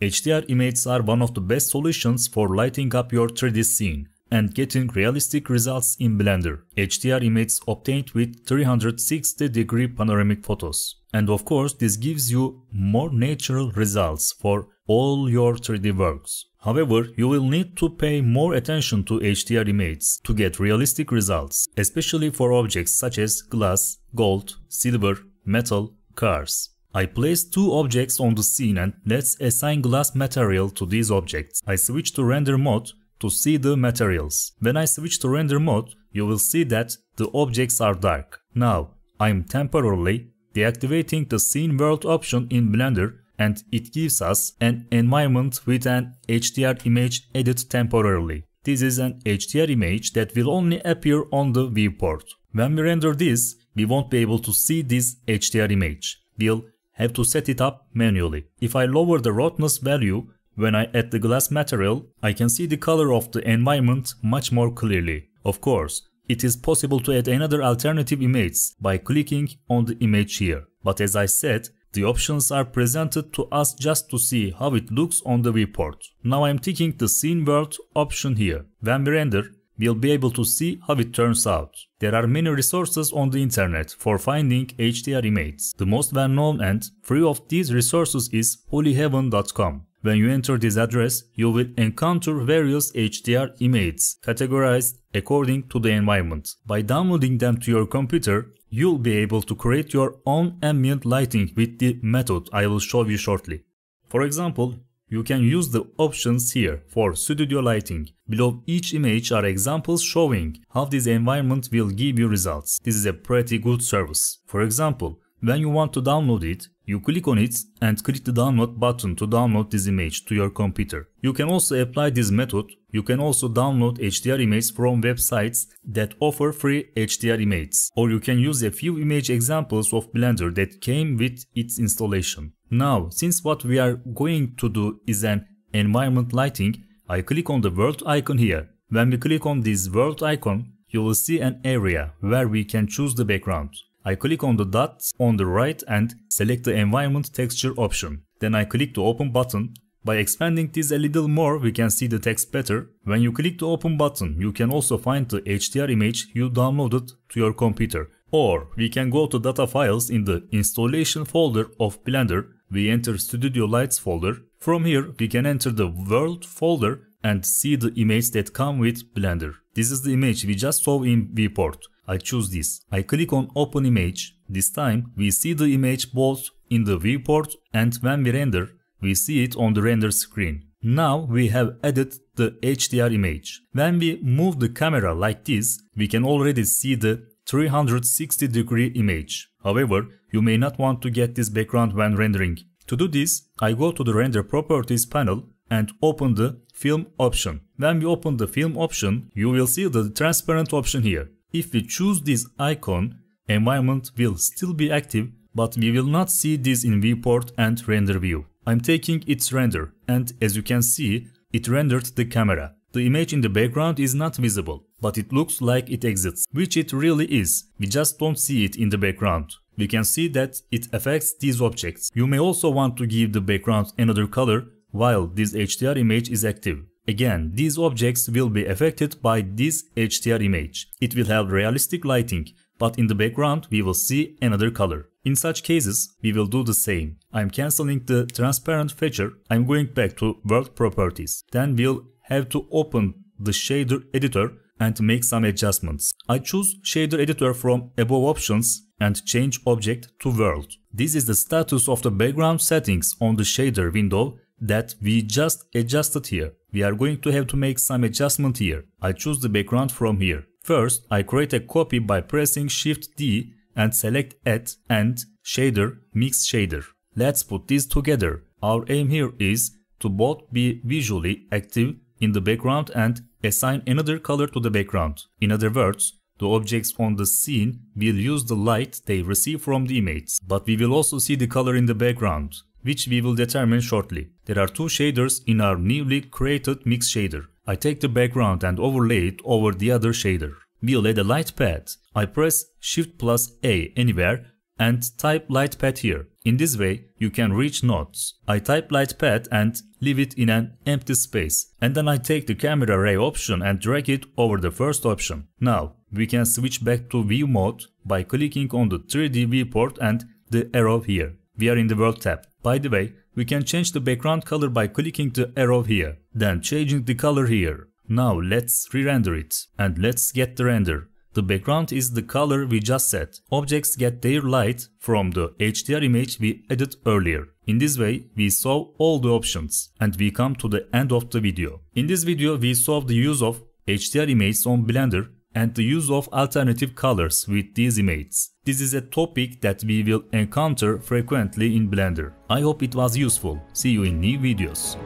HDR images are one of the best solutions for lighting up your 3D scene and getting realistic results in Blender. HDR images obtained with 360-degree panoramic photos. And of course, this gives you more natural results for all your 3D works. However, you will need to pay more attention to HDR images to get realistic results, especially for objects such as glass, gold, silver, metal, cars. I placed two objects on the scene and let's assign glass material to these objects. I switch to render mode to see the materials. When I switch to render mode, you will see that the objects are dark. Now, I'm temporarily deactivating the scene world option in Blender and it gives us an environment with an HDR image added temporarily. This is an HDR image that will only appear on the viewport. When we render this, we won't be able to see this HDR image. We'll have to set it up manually. If I lower the roughness value, when I add the glass material, I can see the color of the environment much more clearly. Of course, it is possible to add another alternative image by clicking on the image here. But as I said, the options are presented to us just to see how it looks on the viewport. Now I'm ticking the scene world option here. When we render, we'll be able to see how it turns out. There are many resources on the internet for finding HDR images. The most well-known and free of these resources is holyheaven.com. When you enter this address, you will encounter various HDR images categorized according to the environment. By downloading them to your computer, you'll be able to create your own ambient lighting with the method I will show you shortly. For example, you can use the options here for studio lighting. Below each image are examples showing how this environment will give you results. This is a pretty good service. For example, when you want to download it, you click on it and click the download button to download this image to your computer. You can also apply this method. You can also download HDR images from websites that offer free HDR images. Or you can use a few image examples of Blender that came with its installation. Now, since what we are going to do is an environment lighting, I click on the world icon here. When we click on this world icon, you will see an area where we can choose the background. I click on the dots on the right and select the environment texture option. Then I click the open button. By expanding this a little more, we can see the text better. When you click the open button, you can also find the HDR image you downloaded to your computer. Or we can go to data files in the installation folder of Blender. We enter Studio Lights folder. From here, we can enter the world folder and see the images that come with Blender. This is the image we just saw in viewport. I choose this. I click on open image. This time we see the image both in the viewport and when we render, we see it on the render screen. Now we have added the HDR image. When we move the camera like this, we can already see the 360-degree image. However, you may not want to get this background when rendering. To do this, I go to the render properties panel and open the film option. When we open the film option, you will see the transparent option here. If we choose this icon, environment will still be active, but we will not see this in viewport and render view. I'm taking its render and as you can see, it rendered the camera. The image in the background is not visible, but it looks like it exists, which it really is. We just don't see it in the background. We can see that it affects these objects. You may also want to give the background another color while this HDR image is active. Again, these objects will be affected by this HDR image. It will have realistic lighting, but in the background we will see another color. In such cases, we will do the same. I'm cancelling the transparent feature. I'm going back to world properties. Then we'll have to open the shader editor and make some adjustments. I choose shader editor from above options and change object to world. This is the status of the background settings on the shader window that we just adjusted here. We are going to have to make some adjustment here. I choose the background from here. First, I create a copy by pressing Shift D and select Add and Shader, Mix Shader. Let's put these together. Our aim here is to both be visually active in the background and assign another color to the background. In other words, the objects on the scene will use the light they receive from the image, but we will also see the color in the background, which we will determine shortly. There are two shaders in our newly created mix shader. I take the background and overlay it over the other shader. We'll add a light pad. I press Shift plus A anywhere and type lightpad here. In this way you can reach nodes. I type lightpad and leave it in an empty space, and then I take the camera ray option and drag it over the first option. Now we can switch back to view mode by clicking on the 3D viewport and the arrow here. We are in the world tab. By the way, we can change the background color by clicking the arrow here, then changing the color here. Now let's re-render it and let's get the render. The background is the color we just set. Objects get their light from the HDR image we added earlier. In this way, we saw all the options and we come to the end of the video. In this video, we saw the use of HDR images on Blender and the use of alternative colors with these images. This is a topic that we will encounter frequently in Blender. I hope it was useful. See you in new videos.